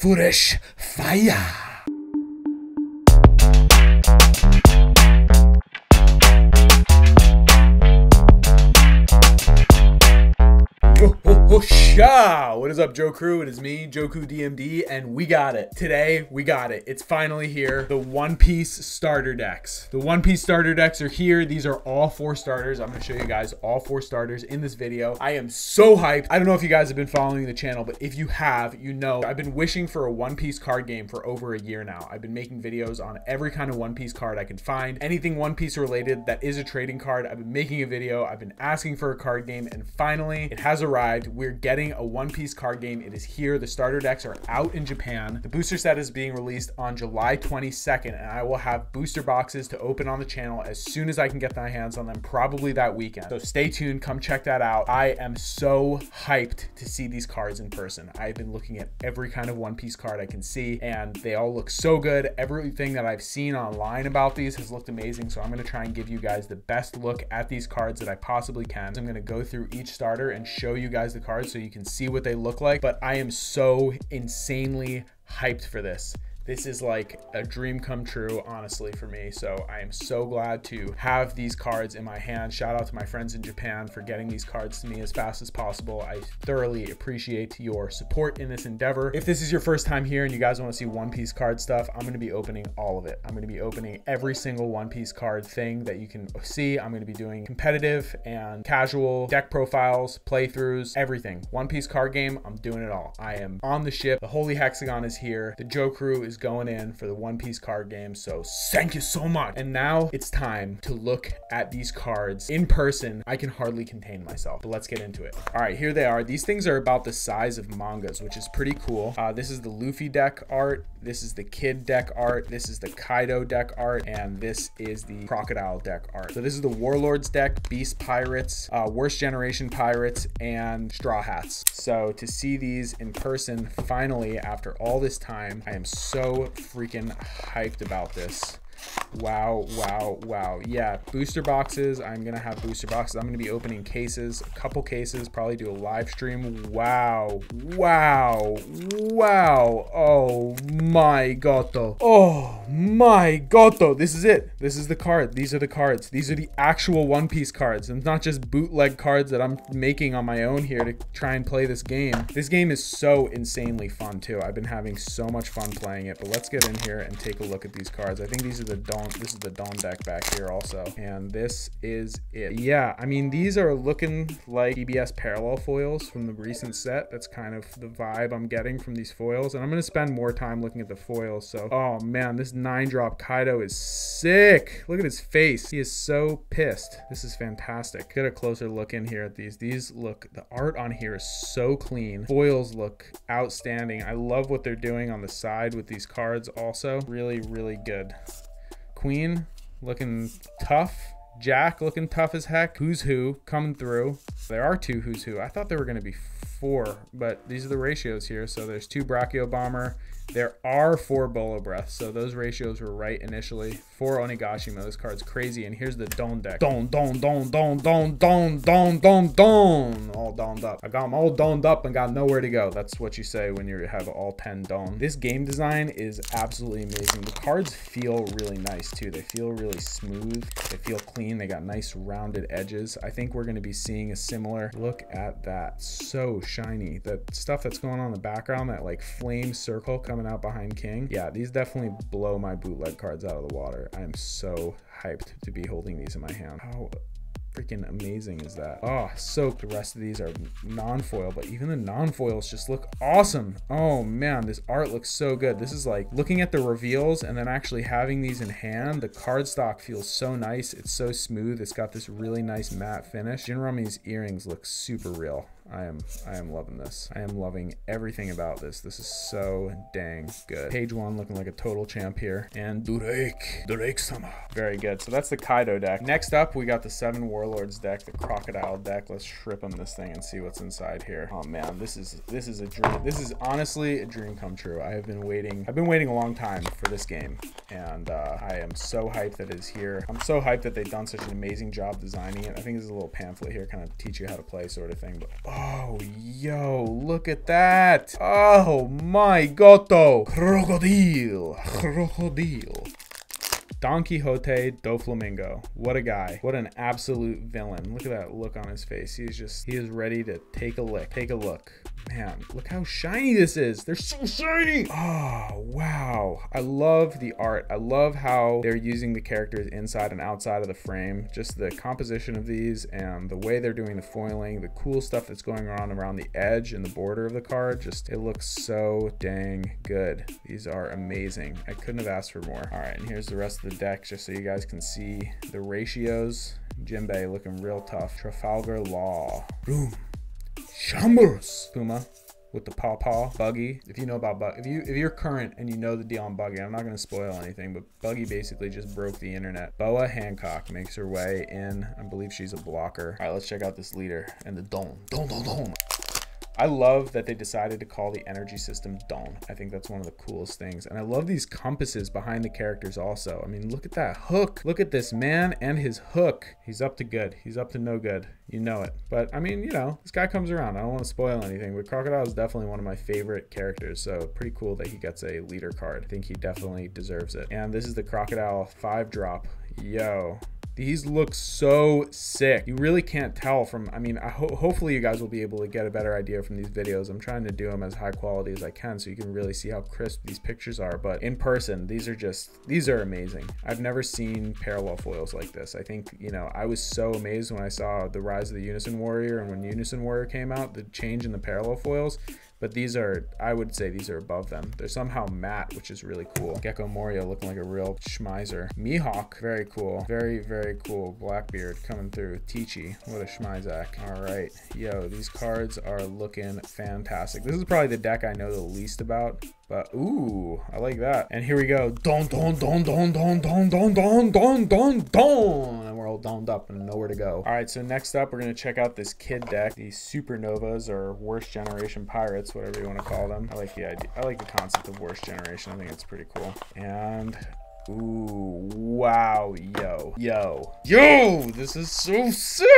Foolish fire! What is up, Joe Crew? It is me, Joku dmd, and we got it today. We got it. It's finally here. The One Piece starter decks. The One Piece starter decks are here. These are all four starters. I'm gonna show you guys all four starters in this video. I am so hyped. I don't know if you guys have been following the channel, but if you have, you know I've been wishing for a One Piece card game for over a year now. I've been making videos on every kind of One Piece card I can find. Anything One Piece related that is a trading card, I've been making a video. I've been asking for a card game, and finally it has arrived. We're getting a One Piece card game. It is here. The starter decks are out in Japan. The booster set is being released on July 22nd, and I will have booster boxes to open on the channel as soon as I can get my hands on them, probably that weekend. So stay tuned. Come check that out. I am so hyped to see these cards in person. I've been looking at every kind of One Piece card I can see, and they all look so good. Everything that I've seen online about these has looked amazing, so I'm going to try and give you guys the best look at these cards that I possibly can. I'm going to go through each starter and show you guys the cards so you can see what they look like, but I am so insanely hyped for this. This is like a dream come true, honestly, for me. So I am so glad to have these cards in my hand. Shout out to my friends in Japan for getting these cards to me as fast as possible. I thoroughly appreciate your support in this endeavor. If this is your first time here and you guys want to see One Piece card stuff, I'm going to be opening all of it. I'm going to be opening every single One Piece card thing that you can see. I'm going to be doing competitive and casual deck profiles, playthroughs, everything. One Piece card game, I'm doing it all. I am on the ship. The Holy Hexagon is here. The Joe Crew is going in for the One Piece card game, so thank you so much. And now it's time to look at these cards in person. I can hardly contain myself, but let's get into it. All right, here they are. These things are about the size of mangas, which is pretty cool. This is the Luffy deck art, this is the Kid deck art, this is the Kaido deck art, and this is the Crocodile deck art. So this is the Warlords deck, Beast Pirates, Worst Generation Pirates, and Straw Hats. So to see these in person finally after all this time, I am so freaking hyped about this. Wow, wow, wow. Yeah, booster boxes. I'm gonna have booster boxes. I'm gonna be opening cases, a couple cases, probably do a live stream. Wow, wow, wow. Oh my god. Oh my god. This is it. This is the card. These are the cards. These are the actual One Piece cards, and not just bootleg cards that I'm making on my own here to try and play this game. This game is so insanely fun too. I've been having so much fun playing it, but let's get in here and take a look at these cards. I think these are the Don. This is the Don deck back here also, and this is it. Yeah, I mean, these are looking like EBS parallel foils from the recent set. That's kind of the vibe I'm getting from these foils, and I'm gonna spend more time looking at the foils. So, oh man, this 9-drop Kaido is sick. Look at his face. He is so pissed. This is fantastic. Get a closer look in here at these. These look, the art on here is so clean. Foils look outstanding. I love what they're doing on the side with these cards also. Really, really good. Queen looking tough. Jack looking tough as heck. Who's Who coming through. There are two Who's Who. I thought there were going to be four, but these are the ratios here. So there's 2 Brachio Bomber. There are 4 Bolo Breaths. So those ratios were right initially. 4 Onigashima. This card's crazy. And here's the Don deck. Don. All doned up. I got them all doned up and got nowhere to go. That's what you say when you have all 10 don. This game design is absolutely amazing. The cards feel really nice too. They feel really smooth. They feel clean. They got nice rounded edges. I think we're going to be seeing a similar look at that. So shiny. The stuff that's going on in the background, that like flame circle coming out behind King. Yeah, these definitely blow my bootleg cards out of the water. I am so hyped to be holding these in my hand. How freaking amazing is that? Oh, soaked. The rest of these are non-foil, but even the non-foils just look awesome. Oh man, this art looks so good. This is like looking at the reveals and then actually having these in hand. The cardstock feels so nice. It's so smooth. It's got this really nice matte finish. Jinrumi's earrings look super real. I am loving this. I am loving everything about this. This is so dang good. Page one looking like a total champ here. And Drake-sama. Very good. So that's the Kaido deck. Next up, we got the 7 Warlords deck, the Crocodile deck. Let's ship them this thing and see what's inside here. Oh man, this is a dream. This is honestly a dream come true. I have been waiting. I've been waiting a long time for this game, and I am so hyped that it's here. I'm so hyped that they've done such an amazing job designing it. I think this is a little pamphlet here, kind of teach you how to play sort of thing. But oh, Oh, yo, look at that. Oh my god, though. Crocodile. Donquixote Doflamingo. What a guy. What an absolute villain. Look at that look on his face. He is ready to take a lick. Take a look. Man, look how shiny this is. They're so shiny. Oh, wow. I love the art. I love how they're using the characters inside and outside of the frame. Just the composition of these and the way they're doing the foiling, the cool stuff that's going on around the edge and the border of the card. Just, it looks so dang good. These are amazing. I couldn't have asked for more. All right, and here's the rest of the deck just so you guys can see the ratios. Jinbei looking real tough. Trafalgar Law. Boom. Chambers. Puma with the pawpaw. Buggy. If you know about Buggy, if you're current and you know the deal on Buggy, I'm not going to spoil anything, but Buggy basically just broke the internet. Boa Hancock makes her way in. I believe she's a blocker. All right, let's check out this leader and the Don. I love that they decided to call the energy system Dawn. I think that's one of the coolest things. And I love these compasses behind the characters also. I mean, look at that hook. Look at this man and his hook. He's up to good. He's up to no good. You know it. But I mean, you know, this guy comes around. I don't want to spoil anything, but Crocodile is definitely one of my favorite characters. So pretty cool that he gets a leader card. I think he definitely deserves it. And this is the Crocodile 5-drop. Yo. These look so sick. You really can't tell from, I mean, hopefully you guys will be able to get a better idea from these videos. I'm trying to do them as high quality as I can so you can really see how crisp these pictures are. But in person, these are amazing. I've never seen parallel foils like this. I think, you know, I was so amazed when I saw the Rise of the Unison Warrior and when Unison Warrior came out, the change in the parallel foils. But these are, I would say these are above them. They're somehow matte, which is really cool. Gekko Moria looking like a real schmizer. Mihawk, very cool. Very, very cool. Blackbeard coming through. Teachy, what a schmizak. All right, yo, these cards are looking fantastic. This is probably the deck I know the least about, but ooh, I like that. And here we go. Don. And we're all doned up and nowhere to go. All right, so next up, we're gonna check out this Kid deck. These Supernovas or Worst Generation Pirates, whatever you want to call them. I like the idea. I like the concept of Worst Generation. I think it's pretty cool. And ooh, wow, yo, this is so sick.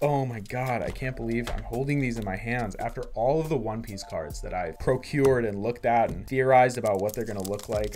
Oh my god, I can't believe I'm holding these in my hands after all of the One Piece cards that I've procured and looked at and theorized about what they're gonna look like.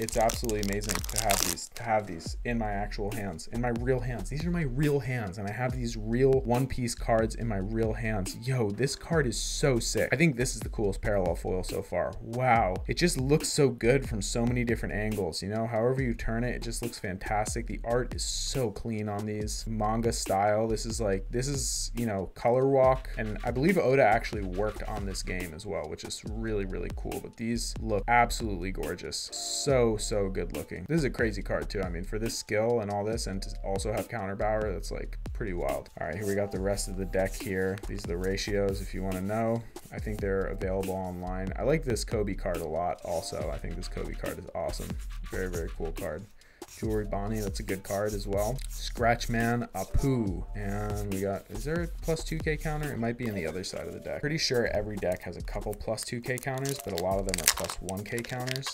It's absolutely amazing to have these in my actual hands, in my real hands. These are my real hands, and I have these real One Piece cards in my real hands. Yo, this card is so sick. I think this is the coolest parallel foil so far. Wow, it just looks so good from so many different angles. You know, however you turn it, it just looks fantastic. The art is so clean on these. Manga style. This is, you know, color walk. And I believe Oda actually worked on this game as well, which is really, really cool. But these look absolutely gorgeous. So good looking. This is a crazy card too. I mean, for this skill and all this, and to also have counter power, that's like pretty wild. All right, here we got the rest of the deck here. These are the ratios if you want to know. I think they're available online. I like this Kobe card a lot also. I think this Kobe card is awesome. Very, very cool card. Jewelry Bonnie, that's a good card as well. Scratchman Apu. And we got, is there a plus 2k counter? It might be on the other side of the deck. Pretty sure every deck has a couple plus 2k counters, but a lot of them are plus 1k counters.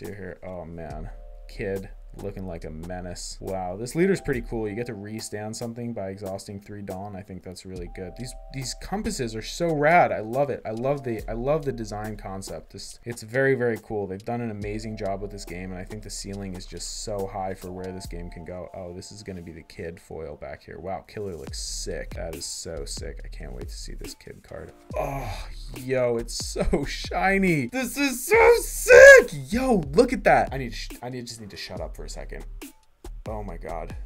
Here, oh man, Kid looking like a menace. Wow, this leader's pretty cool. You get to re-stand something by exhausting 3 Dawn. I think that's really good. These compasses are so rad. I love it. I love the design concept. It's very, very cool. They've done an amazing job with this game, and I think the ceiling is just so high for where this game can go. Oh, this is going to be the Kid foil back here. Wow, Killer looks sick. That is so sick. I can't wait to see this Kid card. Oh, yo, it's so shiny. This is so sick. Yo, look at that. I just need to shut up for a second. Oh my god,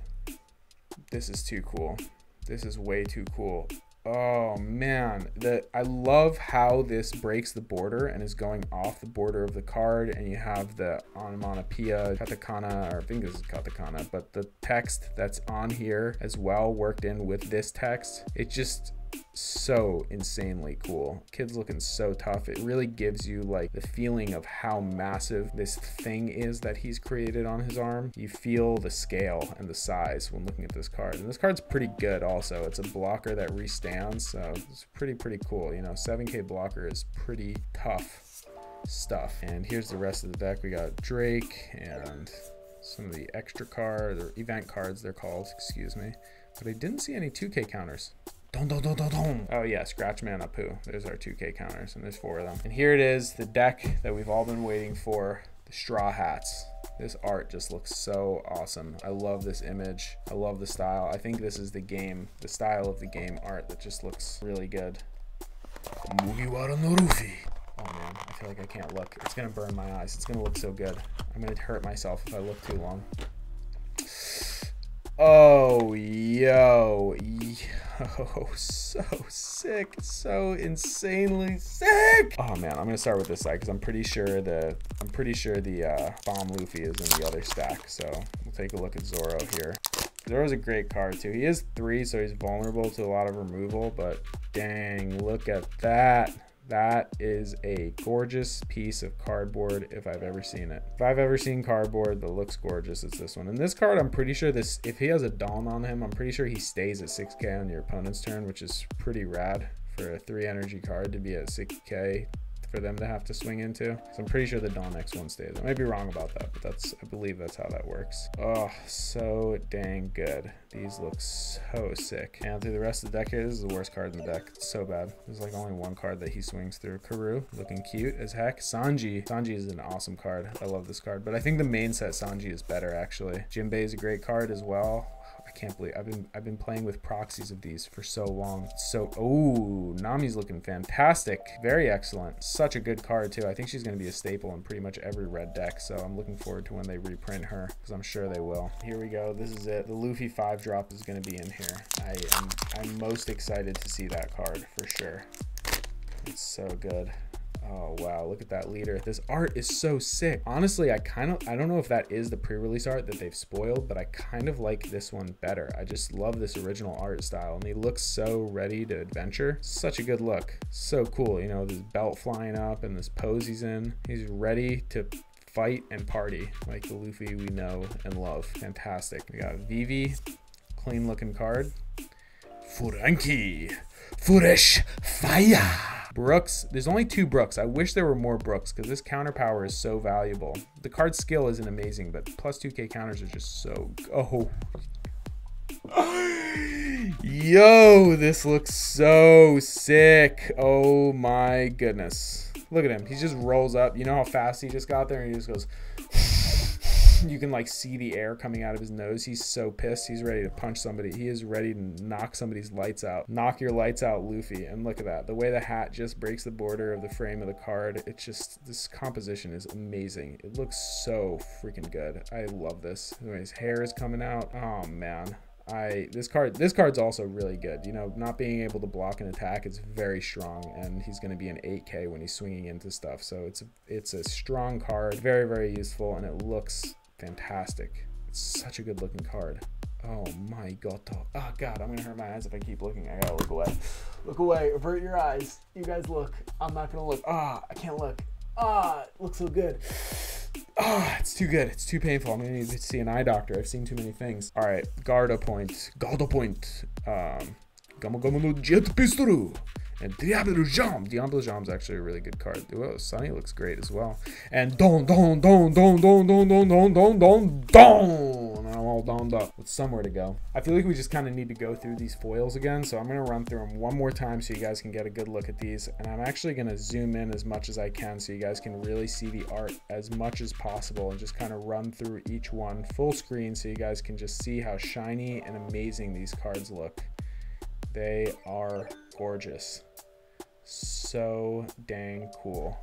this is too cool. This is way too cool. Oh man, I love how this breaks the border and is going off the border of the card, and you have the onomatopoeia, katakana, or I think this is katakana, but the text that's on here as well worked in with this text. It just so insanely cool. Kid's looking so tough. It really gives you like the feeling of how massive this thing is that he's created on his arm. You feel the scale and the size when looking at this card. And this card's pretty good also. It's a blocker that restands, so it's pretty cool. You know, 7k blocker is pretty tough stuff. And here's the rest of the deck. We got Drake and some of the extra cards, or event cards they're called, excuse me. But I didn't see any 2k counters. Oh yeah, Scratchman Apu. There's our 2K counters, and there's 4 of them. And here it is, the deck that we've all been waiting for, the Straw Hats. This art just looks so awesome. I love this image. I love the style. I think this is the game, the style of the game art that just looks really good. Mugiwara Norufi. Oh man, I feel like I can't look. It's gonna burn my eyes. It's gonna look so good. I'm gonna hurt myself if I look too long. Oh, yo. Yo, so sick. So insanely sick. Oh man, I'm gonna start with this side because I'm pretty sure the bomb Luffy is in the other stack. So we'll take a look at Zoro here. Zoro's a great card too. He is 3, so he's vulnerable to a lot of removal, but dang, look at that. That is a gorgeous piece of cardboard if I've ever seen it. If I've ever seen cardboard that looks gorgeous, it's this one. And this card, I'm pretty sure this, if he has a Dawn on him, I'm pretty sure he stays at 6K on your opponent's turn, which is pretty rad for a 3-energy card to be at 6K for them to have to swing into. So I'm pretty sure the Dawn X1 stays. I might be wrong about that, but that's, I believe that's how that works. Oh, so dang good. These look so sick. And through the rest of the deck here, this is the worst card in the deck. It's so bad. There's like only one card that he swings through. Karu, looking cute as heck. Sanji. Sanji is an awesome card. I love this card, but I think the main set Sanji is better actually. Jinbei is a great card as well. I can't believe I've been playing with proxies of these for so long. So, oh, Nami's looking fantastic. Very excellent. Such a good card too. I think she's going to be a staple in pretty much every red deck. So I'm looking forward to when they reprint her because I'm sure they will. Here we go. This is it. The Luffy 5 drop is going to be in here. I'm most excited to see that card for sure. It's so good. Oh wow, look at that leader. This art is so sick. Honestly, I don't know if that is the pre-release art that they've spoiled, but I kind of like this one better. I just love this original art style and he looks so ready to adventure. Such a good look. So cool, you know, this belt flying up and this pose he's in. He's ready to fight and party like the Luffy we know and love. Fantastic. We got Vivi, clean looking card. Frankie, Furish Fire. Brooks, there's only 2 Brooks. I wish there were more Brooks because this counter power is so valuable. The card skill isn't amazing, but plus 2K counters are just so, oh. Yo, this looks so sick. Oh my goodness. Look at him, he just rolls up. You know how fast he just got there and he just goes. You can like see the air coming out of his nose. He's so pissed. He's ready to punch somebody. He is ready to knock somebody's lights out. Knock your lights out, Luffy. And look at that. The way the hat just breaks the border of the frame of the card. It's just, this composition is amazing. It looks so freaking good. I love this. His hair is coming out. Oh man. This card's also really good. You know, not being able to block an attack, it's very strong, and he's going to be an 8K when he's swinging into stuff. So it's a strong card, very, very useful, and it looks fantastic. It's such a good looking card. Oh my god. Oh god, I'm gonna hurt my eyes if I keep looking. I gotta look away. Look away. Avert your eyes. You guys look. I'm not gonna look. Ah, I can't look. Ah, it looks so good. Ah, it's too good. It's too painful. I'm gonna need to see an eye doctor. I've seen too many things. All right, Garda point. Gamogamono Jet Pistol. And Diablo Jam. Diablo Jam is actually a really good card. Whoa, Sunny looks great as well. And don. I'm all doned up with somewhere to go. I feel like we just kind of need to go through these foils again, so I'm going to run through them one more time so you guys can get a good look at these. And I'm actually going to zoom in as much as I can so you guys can really see the art as much as possible and just kind of run through each one full screen so you guys can just see how shiny and amazing these cards look. They are gorgeous. So dang cool.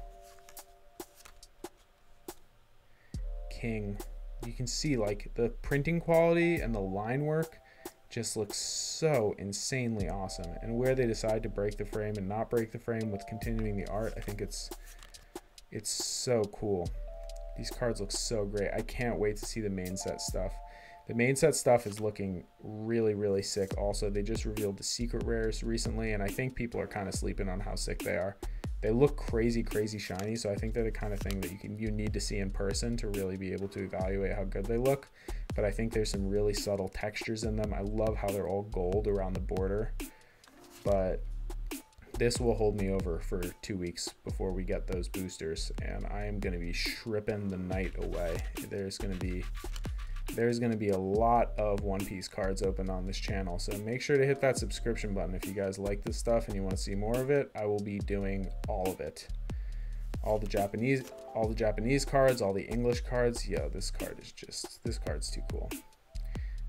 King. You can see like the printing quality and the line work just looks so insanely awesome. And where they decide to break the frame and not break the frame with continuing the art, I think it's so cool. These cards look so great. I can't wait to see the main set stuff. The main set stuff is looking really, really sick. Also, they just revealed the secret rares recently, and I think people are kind of sleeping on how sick they are. They look crazy, crazy shiny, so I think they're the kind of thing that you need to see in person to really be able to evaluate how good they look. But I think there's some really subtle textures in them. I love how they're all gold around the border, but this will hold me over for 2 weeks before we get those boosters, and I am going to be shripping the night away. There's going to be there's going to be a lot of One Piece cards open on this channel, so make sure to hit that subscription button if you guys like this stuff and you want to see more of it. I will be doing all of it, all the Japanese cards, all the English cards. Yo, this card is just, this card's too cool.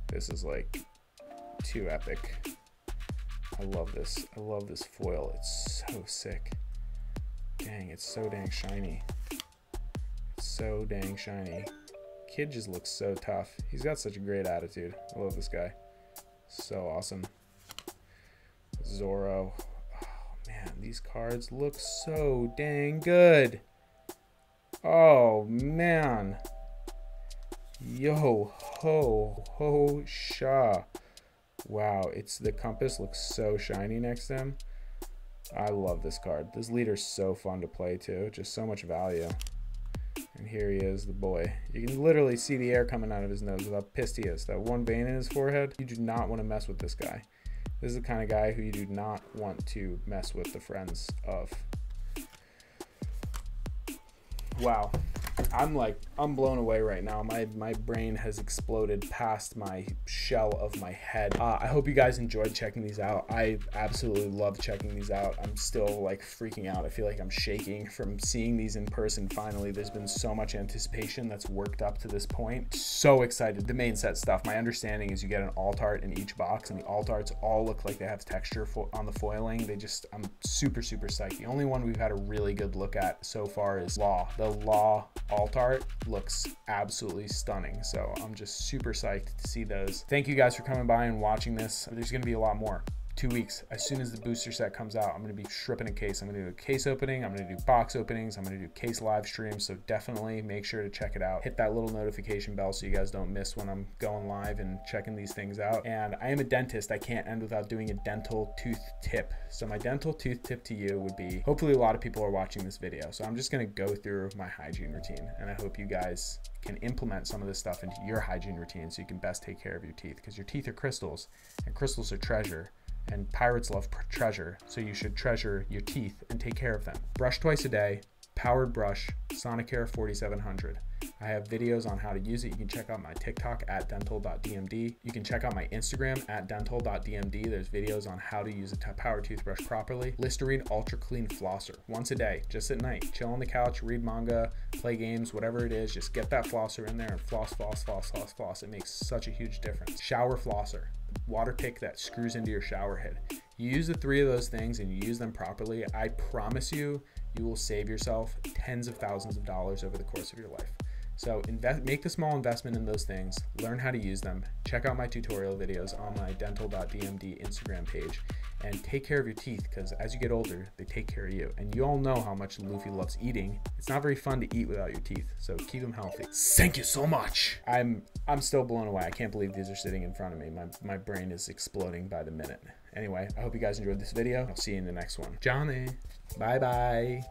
This is like too epic. I love this. I love this foil. It's so sick. Dang, it's so dang shiny. It's so dang shiny. Kid just looks so tough. He's got such a great attitude. I love this guy. So awesome. Zoro. Oh man, these cards look so dang good. Oh man. Yo ho ho sha. Wow, it's the compass looks so shiny next to him. I love this card. This leader's so fun to play too. Just so much value. And here he is, the boy. You can literally see the air coming out of his nose with how pissed he is. That one vein in his forehead. You do not want to mess with this guy. This is the kind of guy who you do not want to mess with the friends of. Wow. I'm blown away right now. My brain has exploded past my shell of my head. I hope you guys enjoyed checking these out. I absolutely love checking these out. I'm still like freaking out. I feel like I'm shaking from seeing these in person finally. There's been so much anticipation that's worked up to this point. So excited. The main set stuff, my understanding is you get an alt art in each box, and the alt arts all look like they have texture on the foiling. They just, I'm super, super psyched. The only one we've had a really good look at so far is Law. The Law alt art looks absolutely stunning, so I'm just super psyched to see those. Thank you guys for coming by and watching this. There's gonna be a lot more. 2 weeks, as soon as the booster set comes out, I'm gonna be shripping a case. I'm gonna do a case opening, I'm gonna do box openings, I'm gonna do case live streams, so definitely make sure to check it out. Hit that little notification bell so you guys don't miss when I'm going live and checking these things out. And I am a dentist, I can't end without doing a dental tooth tip. So my dental tooth tip to you would be, hopefully a lot of people are watching this video, so I'm just gonna go through my hygiene routine, and I hope you guys can implement some of this stuff into your hygiene routine so you can best take care of your teeth, because your teeth are crystals, and crystals are treasure, and pirates love treasure, so you should treasure your teeth and take care of them. Brush twice a day, powered brush, Sonicare 4700. I have videos on how to use it. You can check out my TikTok at dental.dmd. You can check out my Instagram at dental.dmd. There's videos on how to use a power toothbrush properly. Listerine Ultra Clean Flosser. Once a day, just at night. Chill on the couch, read manga, play games, whatever it is. Just get that flosser in there and floss, floss, floss, floss, floss. It makes such a huge difference. Shower Flosser. Water pick that screws into your shower head. You use the three of those things and you use them properly, I promise you, you will save yourself tens of thousands of dollars over the course of your life. So make the small investment in those things, learn how to use them, check out my tutorial videos on my dental.dmd Instagram page, and take care of your teeth, because as you get older, they take care of you. And you all know how much Luffy loves eating. It's not very fun to eat without your teeth, so keep them healthy. Thank you so much. I'm still blown away. I can't believe these are sitting in front of me. My brain is exploding by the minute. Anyway, I hope you guys enjoyed this video. I'll see you in the next one. Johnny, bye-bye.